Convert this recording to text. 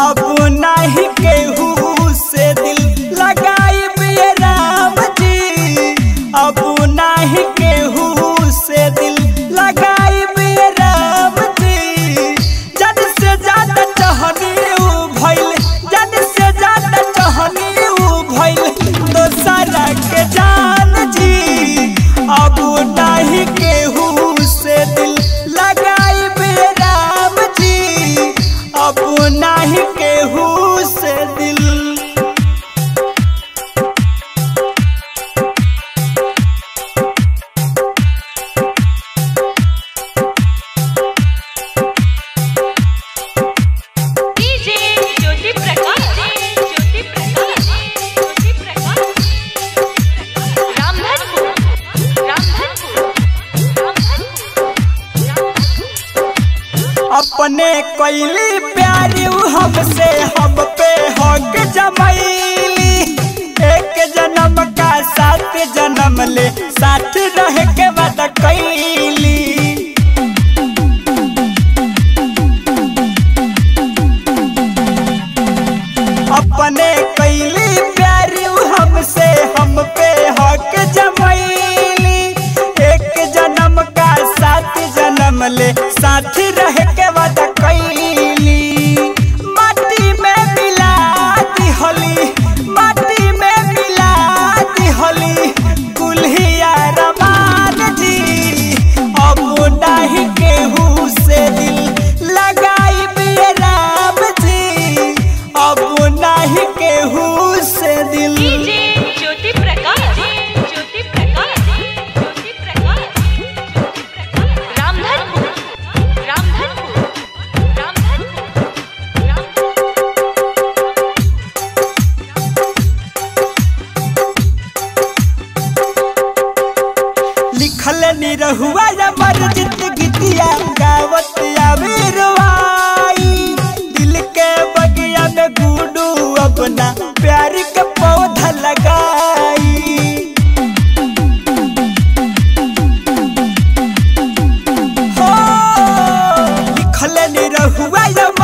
अब नाही केहू से दिल लगाइब ए राम जी, अब नाही केहू से दिल लगाइब ए राम जी। जद से ज्यादा चहनी भइल, जद से ज्यादा चहनी भइल दोसरा के जान जी, अब नाही केहू से दिल लगाइब ए राम जी, अब नाही केहू से दिल। अपने कोइली प्यारी हमसे हम पे हक जमाईली, एक जन्म का साथ जन्म ले साथ रह के वादा कैली। अपने कोइली प्यारी हमसे हम पे हक जमाईली, एक जन्म का साथ जन्म ले साथ रह के लिखल निरहुआ अमरजीत गीतिया गावत आविरवाई, दिल के बगिया में गुडू अपना प्यार के पौधा लगाई। लिखल निरहुआ